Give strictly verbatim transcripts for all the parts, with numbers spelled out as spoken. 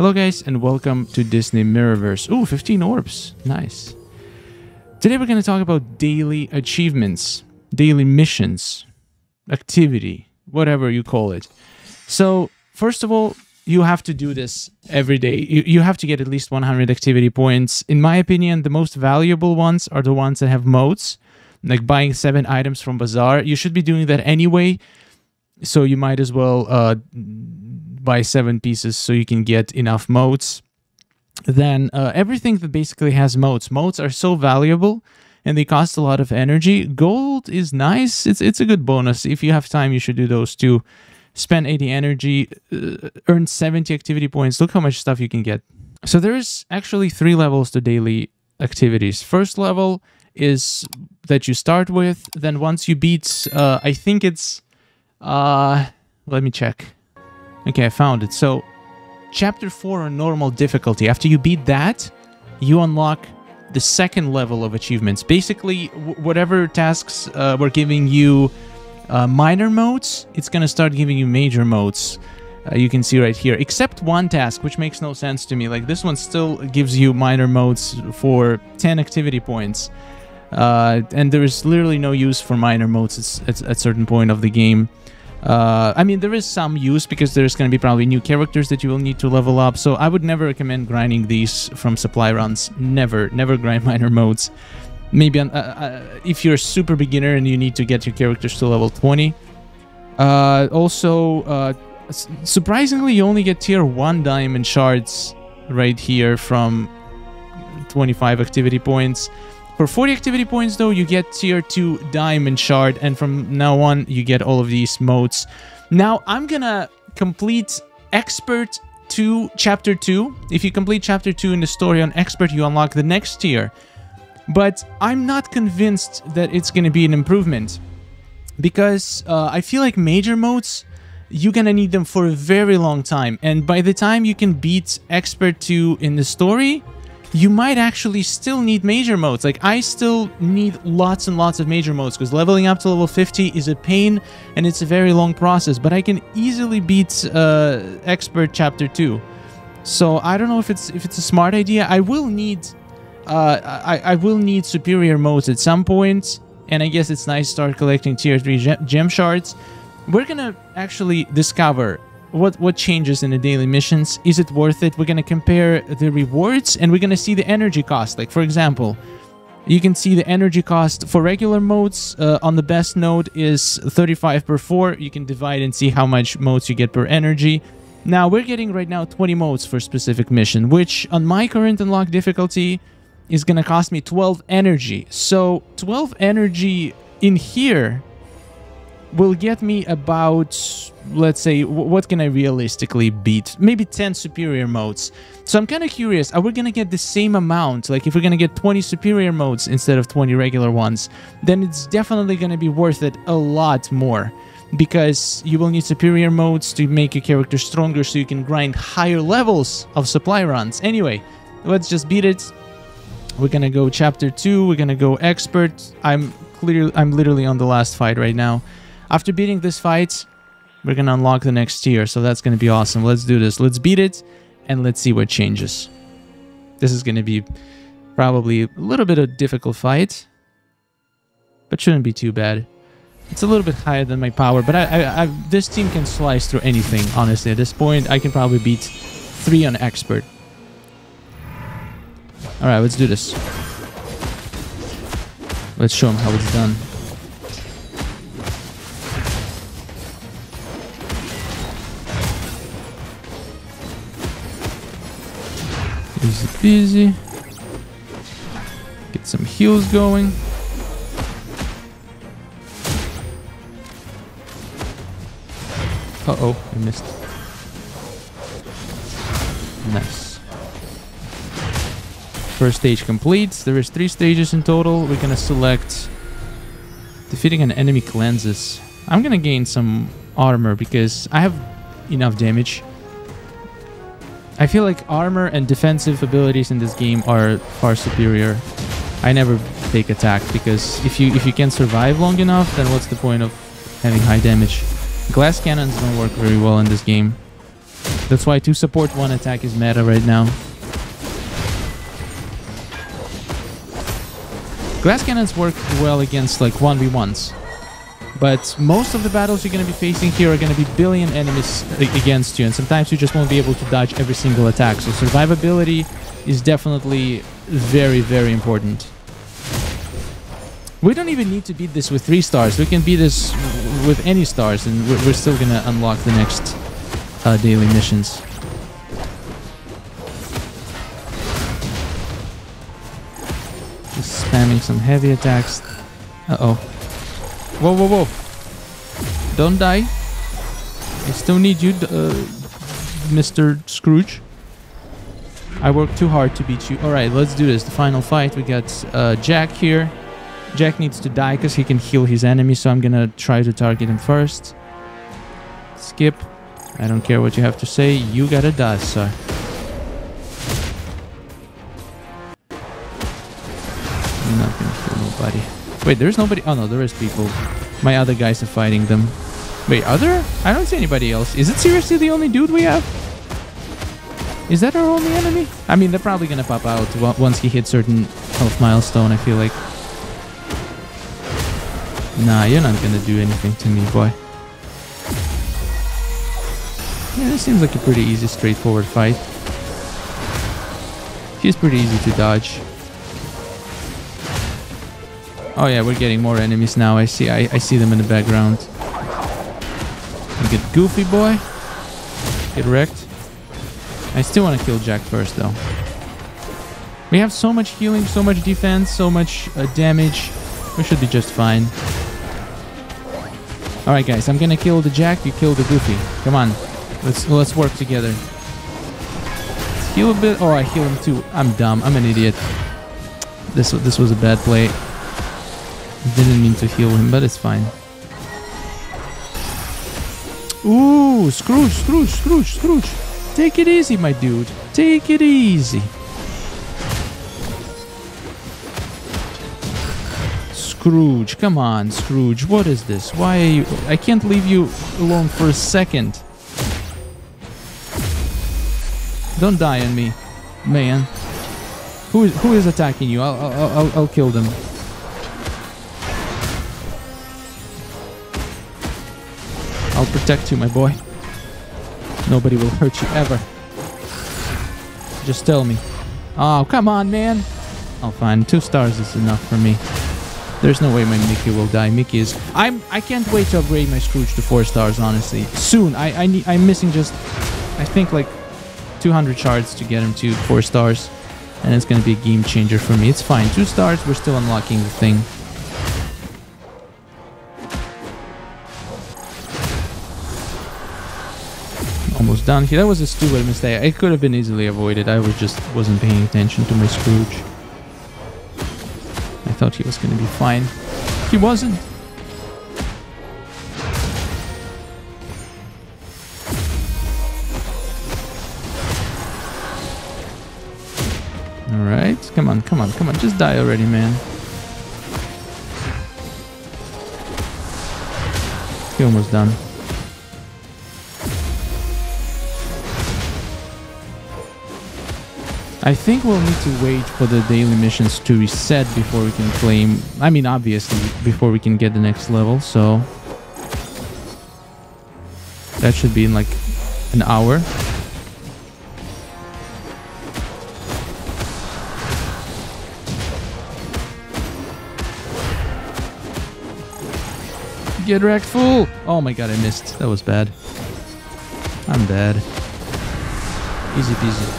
Hello guys and welcome to Disney Mirrorverse. Ooh, fifteen orbs. Nice. Today we're going to talk about daily achievements, daily missions, activity, whatever you call it. So first of all, you have to do this every day. You, you have to get at least one hundred activity points. In my opinion, the most valuable ones are the ones that have modes, like buying seven items from Bazaar. You should be doing that anyway, so you might as well uh, buy seven pieces so you can get enough modes. Then uh, everything that basically has modes. Modes are so valuable and they cost a lot of energy. Gold is nice. It's, it's a good bonus. If you have time, you should do those too. Spend eighty energy, uh, earn seventy activity points. Look how much stuff you can get. So there's actually three levels to daily activities. First level is that you start with. Then once you beat, uh, I think it's... Uh, let me check. Okay, I found it. So, Chapter four on normal difficulty. After you beat that, you unlock the second level of achievements. Basically, w whatever tasks uh, were giving you uh, minor modes, it's going to start giving you major modes. Uh, you can see right here. Except one task, which makes no sense to me. Like, this one still gives you minor modes for ten activity points. Uh, and there is literally no use for minor modes at a certain point of the game. Uh, I mean, there is some use because there's going to be probably new characters that you will need to level up. So I would never recommend grinding these from supply runs. Never, never grind minor modes. Maybe on, uh, uh, if you're a super beginner and you need to get your characters to level twenty. Uh, also, uh, surprisingly, you only get tier one diamond shards right here from twenty-five activity points. For forty activity points, though, you get tier two diamond shard, and from now on, you get all of these modes. Now, I'm gonna complete Expert to Chapter two. If you complete Chapter two in the story on Expert, you unlock the next tier. But I'm not convinced that it's gonna be an improvement, because uh, I feel like major modes, you're gonna need them for a very long time, and by the time you can beat Expert two in the story, you might actually still need major modes. Like, I still need lots and lots of major modes because leveling up to level fifty is a pain and it's a very long process, but I can easily beat uh, Expert Chapter two. So I don't know if it's if it's a smart idea. I will need uh, I, I will need superior modes at some point, and I guess it's nice to start collecting tier three gem, gem shards. We're gonna actually discover What, what changes in the daily missions. Is it worth it? We're going to compare the rewards and we're going to see the energy cost. Like, for example, you can see the energy cost for regular modes uh, on the best node is thirty-five per four. You can divide and see how much modes you get per energy. Now, we're getting right now twenty modes for a specific mission, which on my current unlock difficulty is going to cost me twelve energy. So twelve energy in here will get me about, let's say, what can I realistically beat? Maybe ten superior modes. So I'm kind of curious, are we going to get the same amount? Like, if we're going to get twenty superior modes instead of twenty regular ones, then it's definitely going to be worth it a lot more, because you will need superior modes to make your character stronger so you can grind higher levels of supply runs. Anyway, let's just beat it. We're going to go Chapter two, we're going to go Expert. I'm, clear, I'm literally on the last fight right now. After beating this fight, we're gonna unlock the next tier, so that's gonna be awesome. Let's do this. Let's beat it, and let's see what changes. This is gonna be probably a little bit of a difficult fight, but shouldn't be too bad. It's a little bit higher than my power, but I, I, I, this team can slice through anything, honestly. At this point, I can probably beat three on Expert. Alright, let's do this. Let's show them how it's done. Easy peasy. Get some heals going. Uh-oh, I missed. Nice. First stage complete. There is three stages in total. We're gonna select defeating an enemy cleanses. I'm gonna gain some armor because I have enough damage. I feel like armor and defensive abilities in this game are far superior. I never take attack because if you if you can survive long enough, then what's the point of having high damage? Glass cannons don't work very well in this game. That's why two support, one attack is meta right now. Glass cannons work well against like one v ones. But most of the battles you're going to be facing here are going to be billion enemies against you. And sometimes you just won't be able to dodge every single attack. So survivability is definitely very, very important. We don't even need to beat this with three stars. We can beat this with any stars. And we're still going to unlock the next uh, daily missions. Just spamming some heavy attacks. Uh-oh. Whoa, whoa, whoa. Don't die. I still need you, uh, Mister Scrooge. I worked too hard to beat you. Alright, let's do this. The final fight. We got uh, Jack here. Jack needs to die because he can heal his enemy, so I'm gonna try to target him first. Skip. I don't care what you have to say. You gotta die, sir. I'm not gonna kill nobody. Wait, there's nobody. Oh no, there is people. My other guys are fighting them. Wait, other? I don't see anybody else. Is it seriously the only dude we have? Is that our only enemy? I mean, they're probably gonna pop out once he hits certain health milestone, I feel like. Nah, you're not gonna do anything to me, boy. Yeah, this seems like a pretty easy, straightforward fight. He's pretty easy to dodge. Oh yeah, we're getting more enemies now. I see I, I see them in the background. You get goofy, boy. Get wrecked. I still want to kill Jack first, though. We have so much healing, so much defense, so much uh, damage. We should be just fine. Alright, guys. I'm gonna kill the Jack. You kill the Goofy. Come on. Let's, let's work together. Let's heal a bit. Oh, I heal him too. I'm dumb. I'm an idiot. This, this was a bad play. Didn't mean to heal him, but it's fine. Ooh, Scrooge, Scrooge, Scrooge, Scrooge. Take it easy, my dude. Take it easy. Scrooge, come on, Scrooge. What is this? Why are you... I can't leave you alone for a second. Don't die on me, man. Who is, who is attacking you? I'll, I'll, I'll, I'll kill them. I'll protect you, my boy. Nobody will hurt you ever. Just tell me. Oh, come on, man. I'll find two stars is enough for me. There's no way my Mickey will die. Mickey is... I'm... I can't wait to upgrade my Scrooge to four stars, honestly. Soon. I, I need... I'm missing just... I think like two hundred shards to get him to four stars. And it's gonna be a game changer for me. It's fine. Two stars. We're still unlocking the thing. Almost done here. That was a stupid mistake. It could have been easily avoided. I was just wasn't paying attention to my Scrooge. I thought he was going to be fine. He wasn't. All right. Come on, come on, come on. Just die already, man. He almost done. I think we'll need to wait for the daily missions to reset before we can claim... I mean, obviously, before we can get the next level, so... That should be in, like, an hour. Get wrecked, fool! Oh my god, I missed. That was bad. I'm bad. Easy peasy.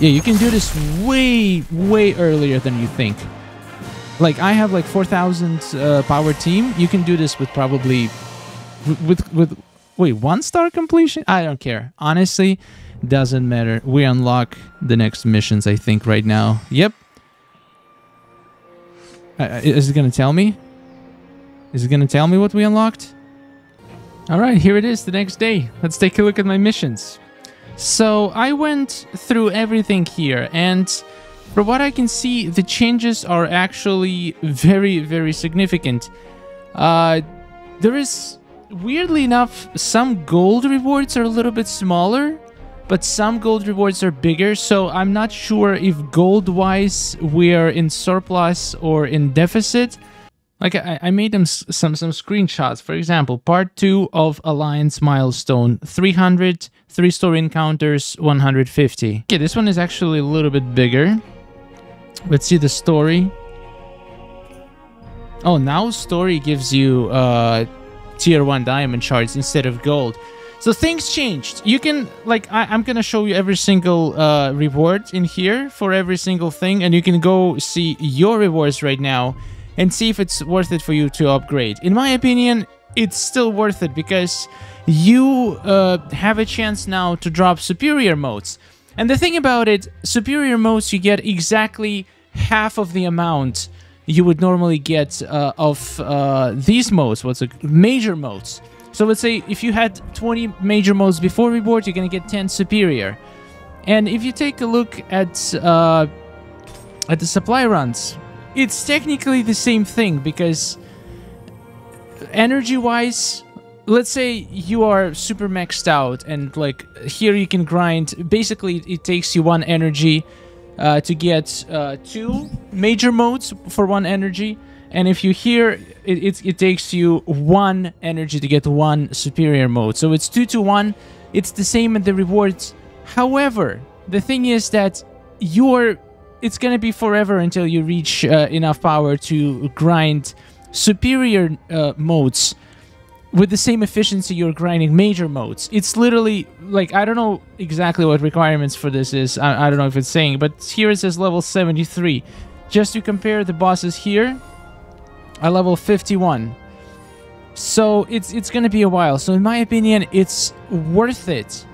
Yeah, you can do this way, way earlier than you think. Like, I have like four thousand uh, power team. You can do this with probably... With, with... Wait, one star completion? I don't care. Honestly, doesn't matter. We unlock the next missions, I think, right now. Yep. Uh, is it gonna tell me? Is it gonna tell me what we unlocked? Alright, here it is, the next day. Let's take a look at my missions. So I went through everything here, and from what I can see, the changes are actually very, very significant. Uh, there is, weirdly enough, some gold rewards are a little bit smaller, but some gold rewards are bigger, so I'm not sure if gold-wise we are in surplus or in deficit. Like, I, I made them some, some screenshots. For example, part two of Alliance Milestone, three hundred, three-story encounters, one hundred fifty. Okay, this one is actually a little bit bigger. Let's see the story. Oh, now story gives you uh, tier one diamond shards instead of gold. So things changed. You can, like, I, I'm gonna show you every single uh, reward in here for every single thing, and you can go see your rewards right now and see if it's worth it for you to upgrade. In my opinion, it's still worth it because you uh, have a chance now to drop Superior Motes. And the thing about it, Superior Motes, you get exactly half of the amount you would normally get uh, of uh, these modes, what's a major modes. So let's say if you had twenty major modes before reward, you're gonna get ten superior. And if you take a look at uh, at the supply runs, it's technically the same thing because energy-wise, let's say you are super maxed out and like here you can grind. Basically, it takes you one energy uh, to get uh, two major modes for one energy. And if you hear, it, it, it takes you one energy to get one superior mode. So it's two to one. It's the same at the rewards. However, the thing is that you're, it's going to be forever until you reach uh, enough power to grind superior uh, modes with the same efficiency you're grinding major modes. It's literally, like, I don't know exactly what requirements for this is. I, I don't know if it's saying, but here it says level seventy-three. Just to compare the bosses here, I level fifty-one, so it's it's gonna be a while. So in my opinion, it's worth it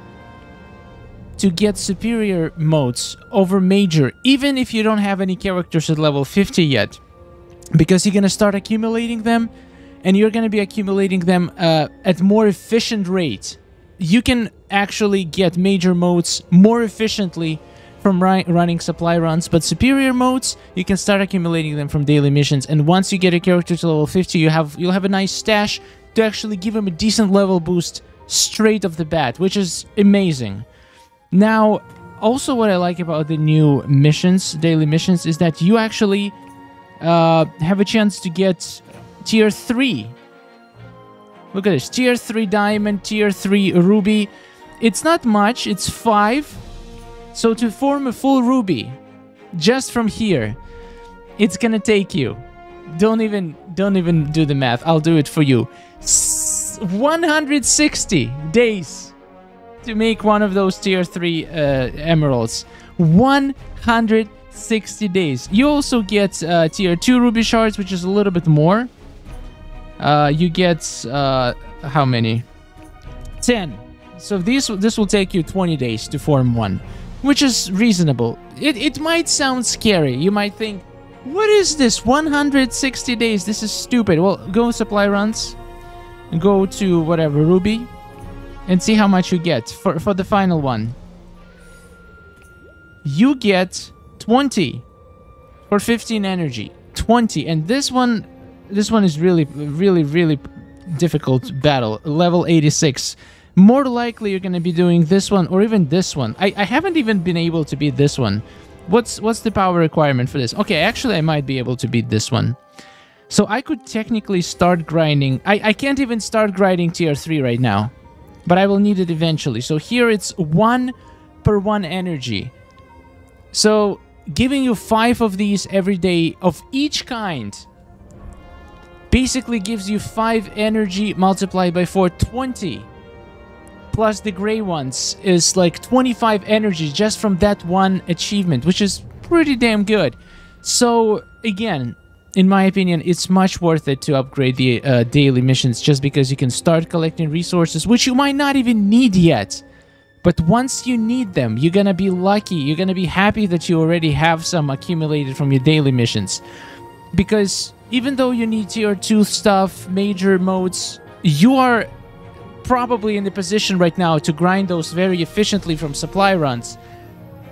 to get superior modes over major, even if you don't have any characters at level fifty yet, because you're gonna start accumulating them, and you're gonna be accumulating them uh, at more efficient rate. You can actually get major modes more efficiently from ri running supply runs, but superior modes, you can start accumulating them from daily missions, and once you get a character to level fifty, you have you'll have a nice stash to actually give him a decent level boost straight off the bat, which is amazing. Now, also what I like about the new missions, daily missions, is that you actually uh, have a chance to get tier three. Look at this, tier three diamond, tier three ruby. It's not much, it's five. So to form a full ruby, just from here, it's gonna take you, don't even, don't even do the math, I'll do it for you, one hundred sixty days to make one of those tier three uh, emeralds. one hundred sixty days. You also get uh, tier two ruby shards, which is a little bit more. Uh, you get, uh, how many? ten. So these, this will take you twenty days to form one, which is reasonable. It, it might sound scary. You might think, what is this? one hundred sixty days. This is stupid. Well, go supply runs, go to whatever, ruby, and see how much you get. For, for the final one, you get twenty for fifteen energy. twenty. And this one, this one is really, really, really difficult battle. Level eighty-six. More likely you're going to be doing this one or even this one. I, I haven't even been able to beat this one. What's what's the power requirement for this? Okay, actually I might be able to beat this one. So I could technically start grinding. I, I can't even start grinding tier three right now, but I will need it eventually. So here it's one per one energy. So giving you five of these every day of each kind basically gives you five energy multiplied by four, twenty. Plus the gray ones is like twenty-five energy just from that one achievement, which is pretty damn good. So again, in my opinion, it's much worth it to upgrade the uh, daily missions just because you can start collecting resources, which you might not even need yet. But once you need them, you're gonna be lucky. You're gonna be happy that you already have some accumulated from your daily missions. Because even though you need tier two stuff, major modes, you are probably in the position right now to grind those very efficiently from supply runs,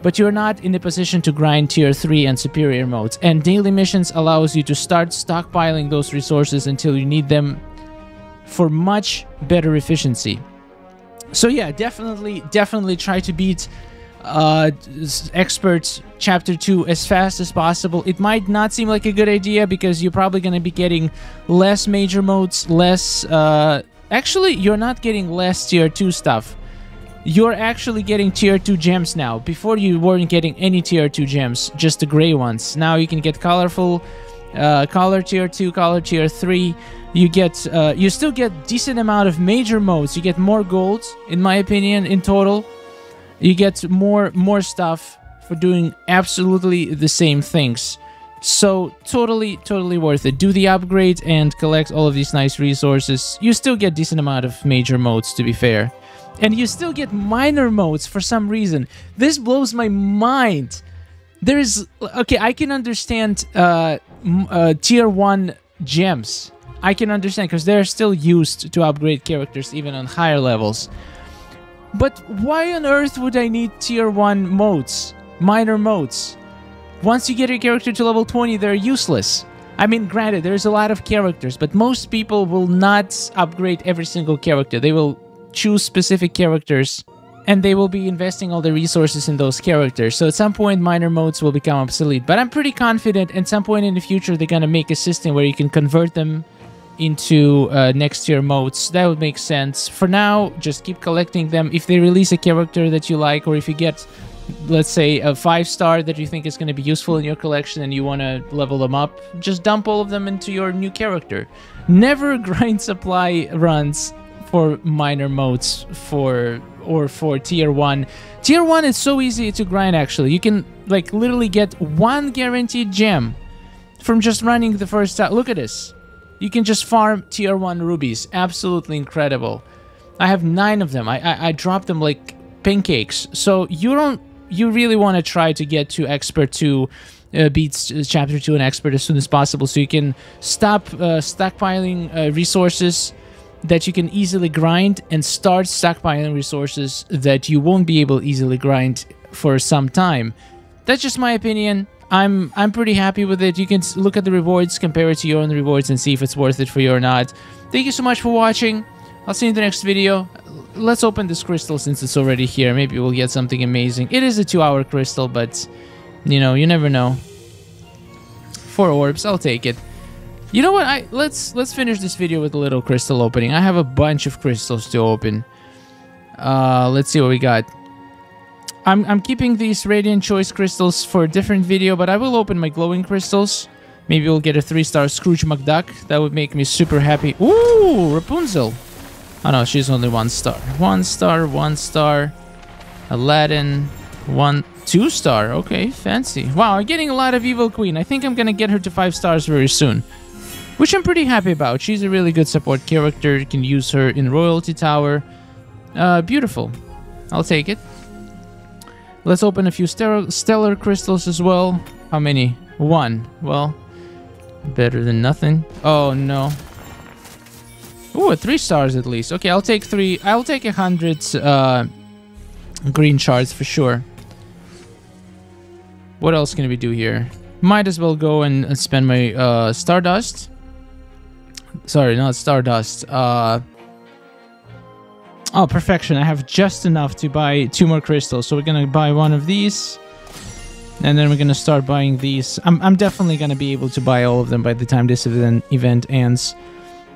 but you're not in the position to grind tier three and superior modes, and daily missions allows you to start stockpiling those resources until you need them for much better efficiency. So yeah, definitely, definitely try to beat uh, Experts Chapter two as fast as possible. It might not seem like a good idea because you're probably going to be getting less major modes, less... Uh, actually, you're not getting less Tier two stuff. You're actually getting Tier two gems now. Before you weren't getting any Tier two gems, just the gray ones. Now you can get colorful... Uh, color tier two, color tier three. You get, uh, you still get decent amount of major modes. You get more gold, in my opinion, in total. You get more more stuff for doing absolutely the same things. So totally, totally worth it. Do the upgrade and collect all of these nice resources. You still get decent amount of major modes, to be fair, and you still get minor modes for some reason. This blows my mind. There is okay. I can understand. Uh, Uh, tier one gems I can understand because they're still used to upgrade characters even on higher levels, but why on earth would I need tier one modes, minor modes? Once you get your character to level twenty, they're useless. I mean, granted, there's a lot of characters, but most people will not upgrade every single character. They will choose specific characters and they will be investing all the resources in those characters. So at some point, minor modes will become obsolete. But I'm pretty confident at some point in the future, they're going to make a system where you can convert them into uh, next tier modes. That would make sense. For now, just keep collecting them. If they release a character that you like, or if you get, let's say, a five star that you think is going to be useful in your collection and you want to level them up, just dump all of them into your new character. Never grind supply runs for minor modes for... or for tier one. Tier one is so easy to grind, actually. You can like literally get one guaranteed gem from just running the first time. Look at this. You can just farm tier one rubies. Absolutely incredible. I have nine of them. I I, I dropped them like pancakes. So you don't you really want to try to get to expert two, uh, beats chapter two and expert as soon as possible, so you can stop uh, stockpiling uh, resources that you can easily grind and start stockpiling resources that you won't be able to easily grind for some time. That's just my opinion. I'm I'm pretty happy with it. You can look at the rewards, compare it to your own rewards, and see if it's worth it for you or not. Thank you so much for watching. I'll see you in the next video. Let's open this crystal since it's already here. Maybe we'll get something amazing. It is a two hour crystal, but, you know, you never know. Four orbs, I'll take it. You know what? I let's let's finish this video with a little crystal opening. I have a bunch of crystals to open. Uh, let's see what we got. I'm I'm keeping these Radiant Choice crystals for a different video, but I will open my glowing crystals. Maybe we'll get a three star Scrooge McDuck. That would make me super happy. Ooh, Rapunzel. Oh no, she's only one star. One star, one star. Aladdin, one. Two star. Okay, fancy. Wow, I'm getting a lot of Evil Queen. I think I'm gonna get her to five stars very soon, which I'm pretty happy about. She's a really good support character. You can use her in Royalty Tower. Uh, beautiful. I'll take it. Let's open a few Stellar Crystals as well. How many? One. Well, better than nothing. Oh, no. Ooh, three stars at least. Okay, I'll take three. I'll take a hundred uh, green shards for sure. What else can we do here? Might as well go and, and spend my uh, Stardust. Sorry, not Stardust. Uh, oh, Perfection. I have just enough to buy two more crystals. So we're going to buy one of these. And then we're going to start buying these. I'm, I'm definitely going to be able to buy all of them by the time this event, event ends.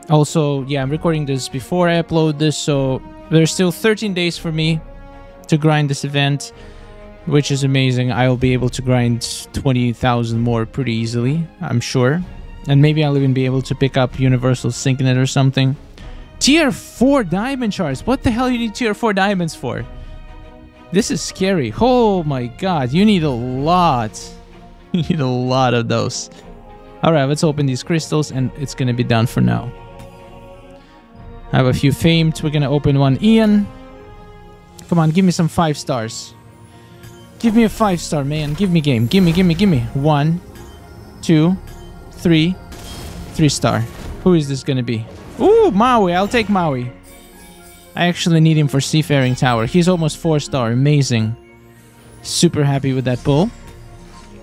Also, yeah, I'm recording this before I upload this. So there's still thirteen days for me to grind this event, which is amazing. I'll be able to grind twenty thousand more pretty easily, I'm sure. And maybe I'll even be able to pick up Universal Syncnet or something. Tier four diamond shards. What the hell you need tier four diamonds for? This is scary. Oh my god, you need a lot. You need a lot of those. Alright, let's open these crystals and it's gonna be done for now. I have a few famed. We're gonna open one Ian. Come on, give me some five stars. Give me a five star, man. Give me game. Give me, give me, give me. One, two, three, three star. Who is this gonna be? Ooh, Maui. I'll take Maui. I actually need him for Seafaring Tower. He's almost four star. Amazing. Super happy with that pull.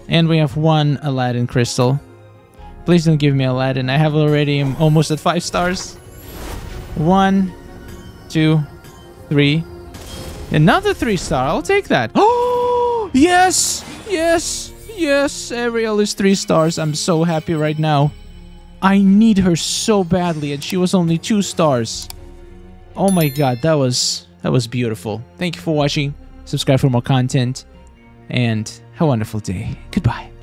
And we have one Aladdin crystal. Please don't give me Aladdin. I have already, I'm almost at five stars. One, two, Three. Another three star. I'll take that. Oh, yes. Yes. Yes. Ariel is three stars. I'm so happy right now. I need her so badly, and she was only two stars. Oh my god, that was that was beautiful. Thank you for watching. Subscribe for more content, and have a wonderful day. Goodbye.